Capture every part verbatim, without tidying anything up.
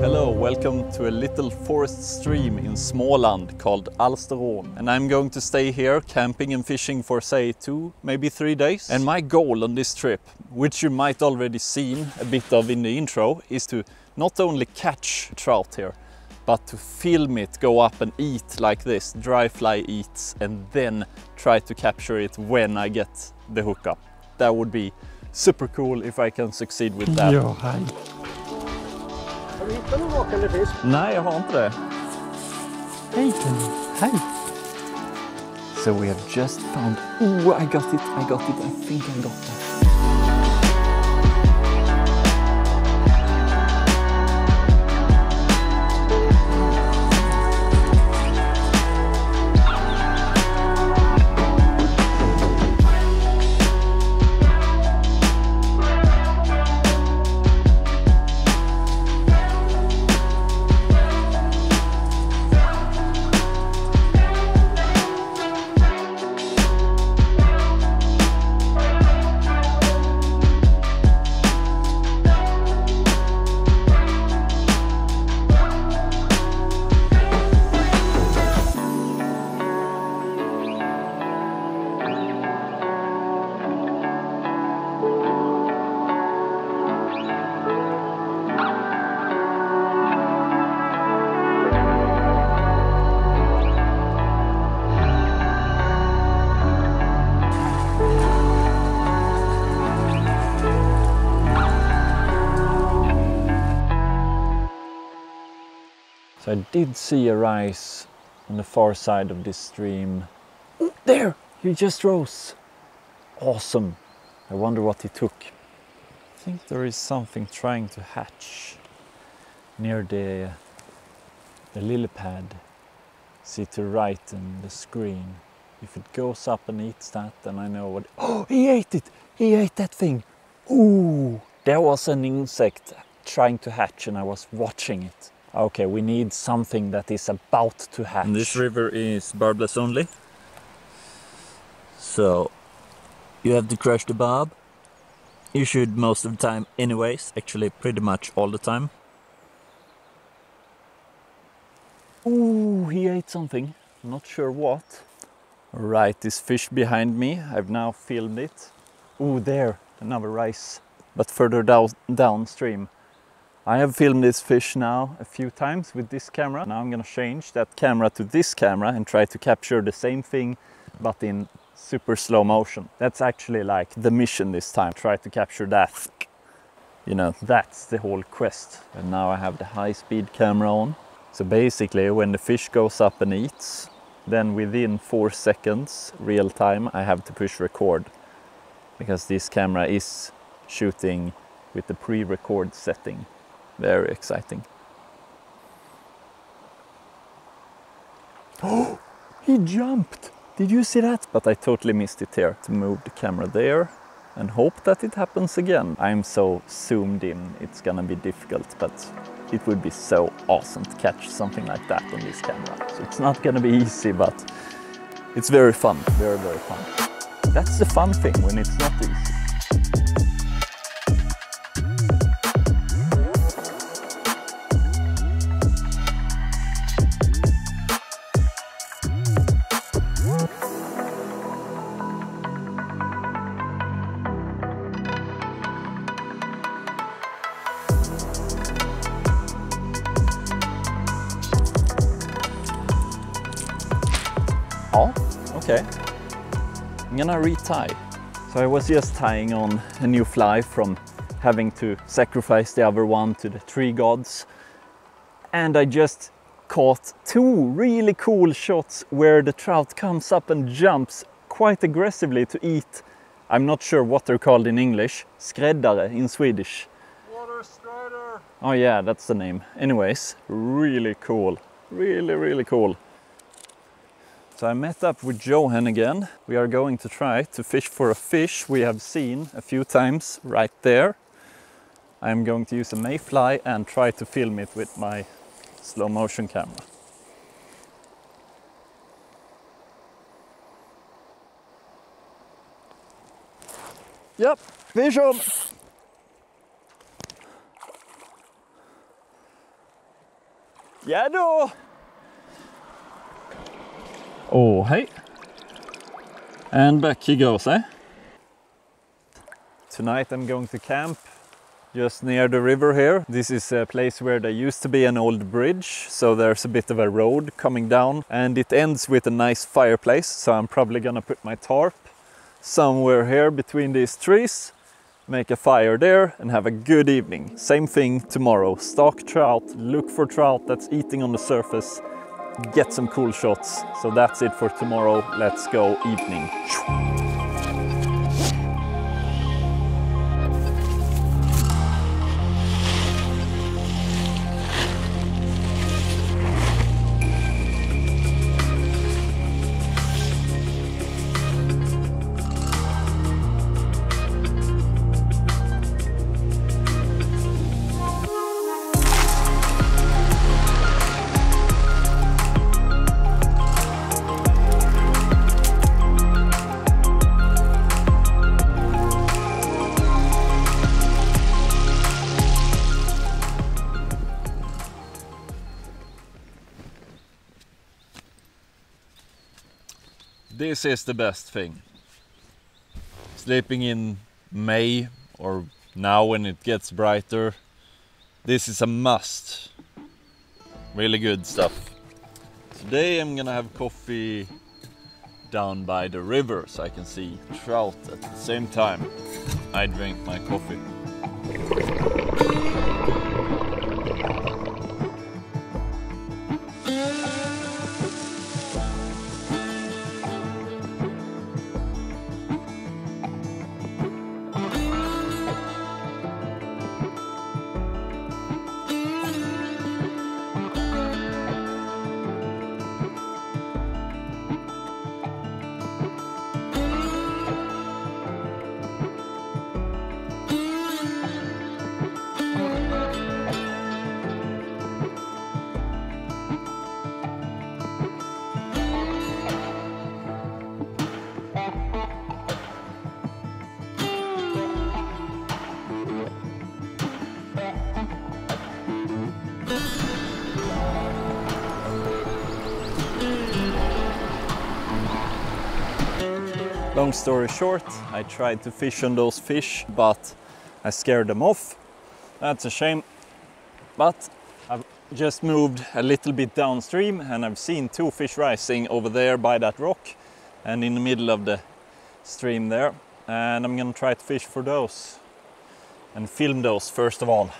Hello, welcome to a little forest stream in Småland called Alsterån. And I'm going to stay here camping and fishing for say two, maybe three days. And my goal on this trip, which you might already seen a bit of in the intro, is to not only catch trout here, but to film it, go up and eat like this, dry fly eats, and then try to capture it when I get the hookup. That would be super cool if I can succeed with that. Ja, hej. Har du hittat någon vakande fisk? Nej, jag har inte det. Hej, hej. So we have just found... Ooh, I got it, I got it, I think I got it. So I did see a rise on the far side of this stream. Ooh, there! He just rose! Awesome! I wonder what he took. I think there is something trying to hatch near the, the lily pad. See to right in the screen. If it goes up and eats that, then I know what... Oh, he ate it! He ate that thing! Ooh! There was an insect trying to hatch and I was watching it. Okay, we need something that is about to hatch. And this river is barbless only. So, you have to crush the barb. You should most of the time anyways, actually pretty much all the time. Ooh, he ate something. I'm not sure what. Right, this fish behind me. I've now filmed it. Ooh, there, another rice. But further down, downstream. I have filmed this fish now a few times with this camera. Now I'm gonna change that camera to this camera and try to capture the same thing, but in super slow motion. That's actually like the mission this time. Try to capture that. You know, that's the whole quest. And now I have the high-speed camera on. So basically, when the fish goes up and eats, then within four seconds, real time, I have to push record. Because this camera is shooting with the pre-record setting. Very exciting. Oh, he jumped! Did you see that? But I totally missed it here. To move the camera there and hope that it happens again. I'm so zoomed in, it's gonna be difficult, but it would be so awesome to catch something like that on this camera. So it's not gonna be easy, but it's very fun, very, very fun. That's the fun thing when it's not easy. Oh, okay. I'm gonna retie. So I was just tying on a new fly from having to sacrifice the other one to the tree gods. And I just caught two really cool shots where the trout comes up and jumps quite aggressively to eat. I'm not sure what they're called in English. Skräddare in Swedish. Water strider. Oh yeah, that's the name. Anyways, really cool. Really, really cool. So I met up with Johan again. We are going to try to fish for a fish we have seen a few times right there. I'm going to use a mayfly and try to film it with my slow motion camera. Ja, vi kör. Ja då. Oh, hey. And back he goes, eh? Tonight I'm going to camp just near the river here. This is a place where there used to be an old bridge, so there's a bit of a road coming down, and it ends with a nice fireplace, so I'm probably gonna put my tarp somewhere here between these trees, make a fire there and have a good evening. Same thing tomorrow. Stalk trout, look for trout that's eating on the surface, get some cool shots. So that's it for tomorrow. Let's go evening. This is the best thing. Sleeping in May or now when it gets brighter. This is a must. Really good stuff. Today I'm gonna have coffee down by the river so I can see trout at the same time I drink my coffee. Long story short, I tried to fish on those fish, but I scared them off. That's a shame. But I've just moved a little bit downstream and I've seen two fish rising over there by that rock and in the middle of the stream there. And I'm gonna try to fish for those and film those first of all.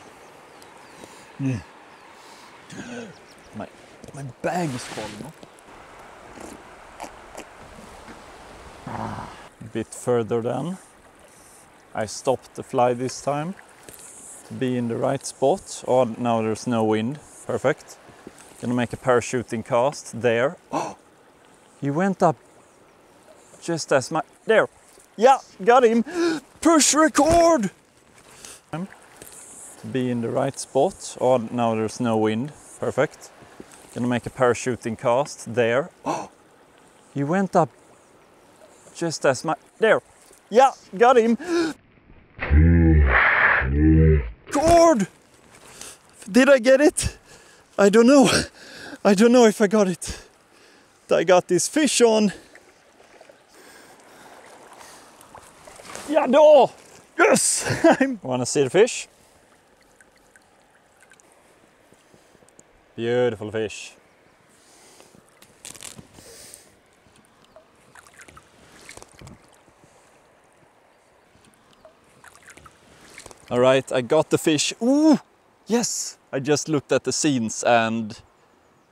Mm. My, my bag is falling off. A bit further down. I stopped the fly this time to be in the right spot. Oh, now there's no wind. Perfect. Gonna make a parachuting cast there. Oh, he went up just as my... There. Yeah, got him. Push record! To be in the right spot. Oh, now there's no wind. Perfect. Gonna make a parachuting cast there. Oh, he went up just as my... There. Yeah, got him. Cord! Did I get it? I don't know. I don't know if I got it. I got this fish on. Yeah, no! Yes! Wanna see the fish? Beautiful fish. All right, I got the fish. Ooh, yes! I just looked at the scenes and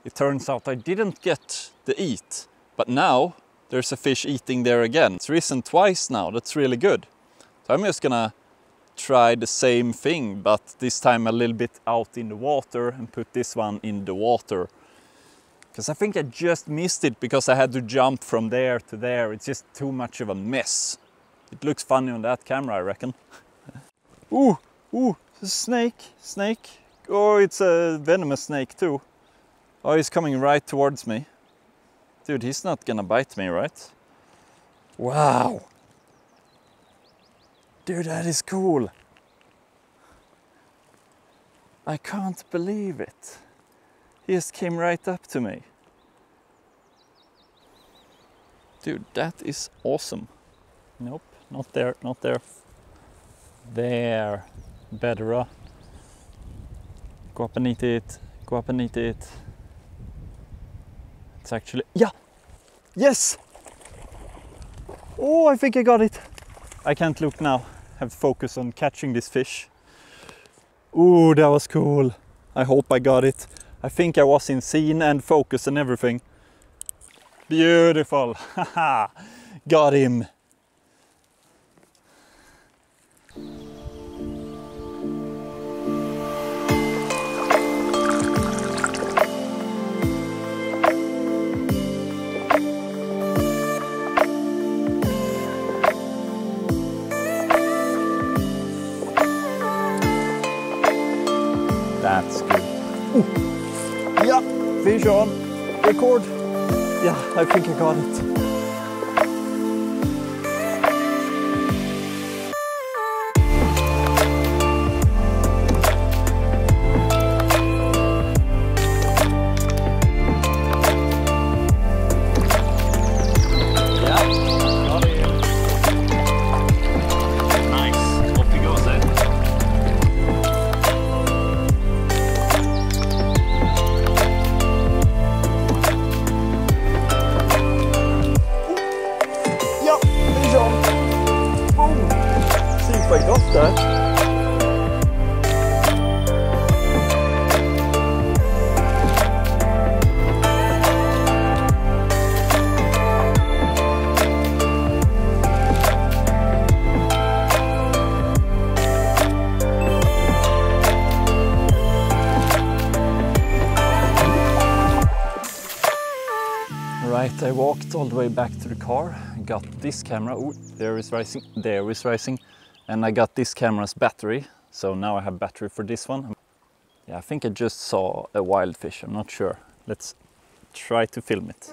it turns out I didn't get the eat. But now there's a fish eating there again. It's risen twice now, that's really good. So I'm just gonna try the same thing, but this time a little bit out in the water and put this one in the water. Because I think I just missed it because I had to jump from there to there. It's just too much of a mess. It looks funny on that camera, I reckon. Ooh, ooh, snake, snake. Oh, it's a venomous snake too. Oh, he's coming right towards me. Dude, he's not gonna bite me, right? Wow. Dude, that is cool. I can't believe it. He just came right up to me. Dude, that is awesome. Nope, not there, not there. There, better. Go up and eat it, go up and eat it. It's actually, yeah, yes! Oh, I think I got it. I can't look now, I have to focus on catching this fish. Ooh, that was cool. I hope I got it. I think I was in scene and focus and everything. Beautiful, haha, got him. That's good. Ooh. Yeah, fish on, record. Yeah, I think I got it. I walked all the way back to the car, got this camera, ooh, there is rising, there is rising, and I got this camera's battery, so now I have battery for this one. Yeah, I think I just saw a wild fish, I'm not sure. Let's try to film it.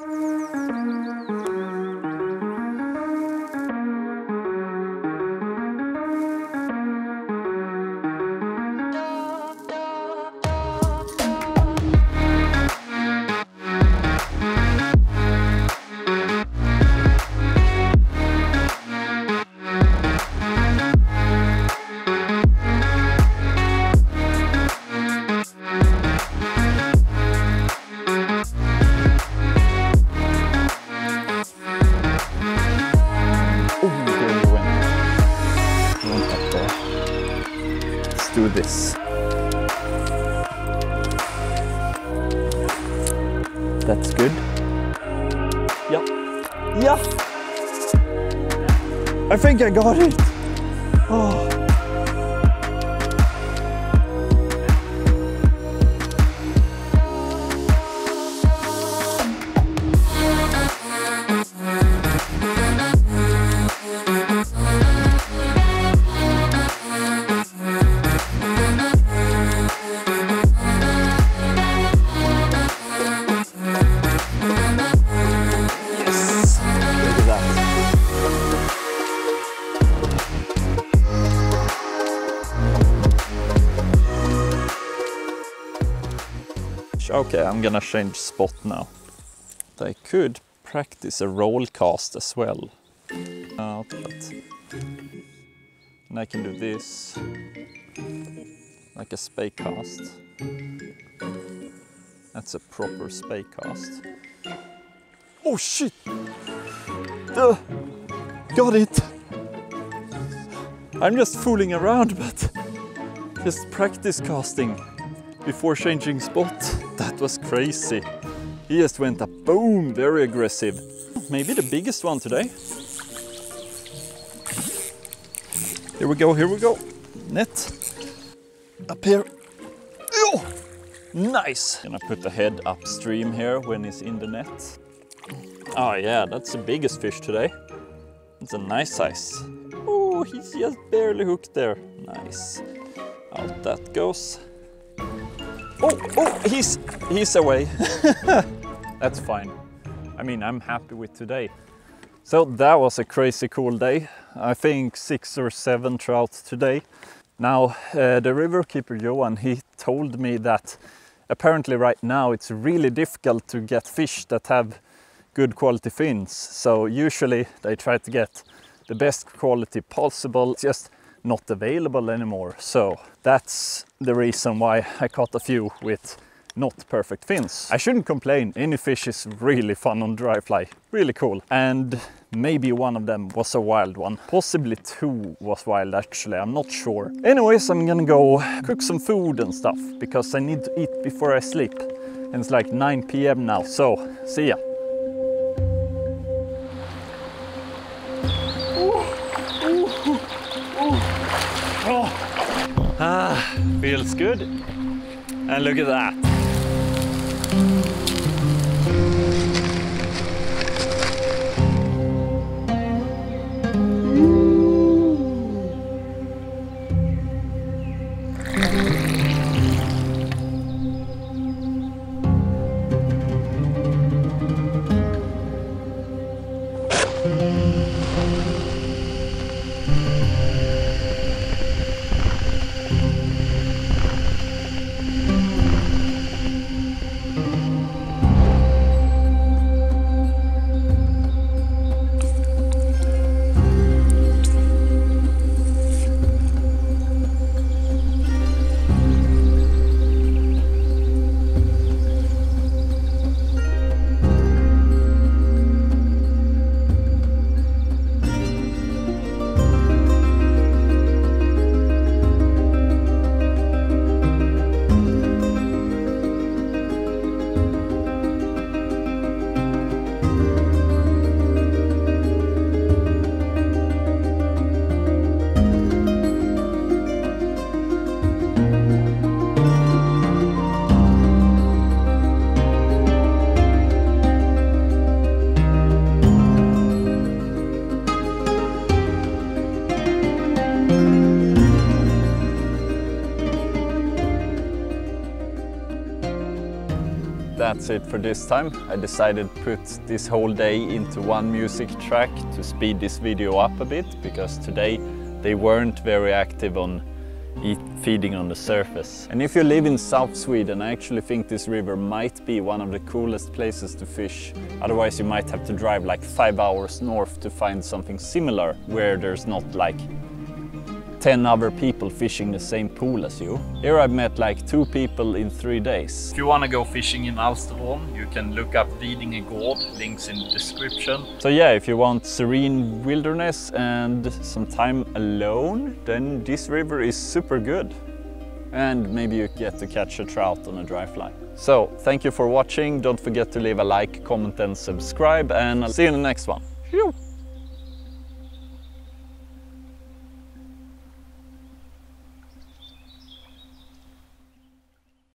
Do this. That's good. Yeah. Yeah. I think I got it. Oh. Okay, I'm gonna change spot now. I could practice a roll cast as well. Not that. And I can do this, like a spay cast. That's a proper spay cast. Oh shit! Uh, got it! I'm just fooling around, but just practice casting before changing spot. That was crazy. He just went up, boom, very aggressive. Maybe the biggest one today. Here we go, here we go. Net. Up here. Oh, nice. Gonna put the head upstream here when it's in the net. Oh yeah, that's the biggest fish today. It's a nice size. Oh, he's just barely hooked there. Nice. Out that goes. Oh, oh, he's, he's away. That's fine. I mean, I'm happy with today. So that was a crazy cool day. I think six or seven trout today. Now uh, the river keeper Johan, he told me that apparently right now it's really difficult to get fish that have good quality fins. So usually they try to get the best quality possible. It's just not available anymore. So that's the reason why I caught a few with not perfect fins. I shouldn't complain. Any fish is really fun on dry fly. Really cool. And maybe one of them was a wild one. Possibly two was wild actually, I'm not sure. Anyways, I'm gonna go cook some food and stuff because I need to eat before I sleep. And it's like nine p m now, so see ya. Ooh, ooh. Oh. Ah, feels good. And look at that. That's it for this time. I decided to put this whole day into one music track to speed this video up a bit, because today they weren't very active on eat, feeding on the surface. And if you live in South Sweden, I actually think this river might be one of the coolest places to fish. Otherwise you might have to drive like five hours north to find something similar, where there's not like ten other people fishing the same pool as you. Here I've met like two people in three days. If you want to go fishing in Alsterån, you can look up Vidinge Gård, links in the description. So yeah, if you want serene wilderness and some time alone, then this river is super good. And maybe you get to catch a trout on a dry fly. So thank you for watching. Don't forget to leave a like, comment and subscribe, and I'll see you in the next one.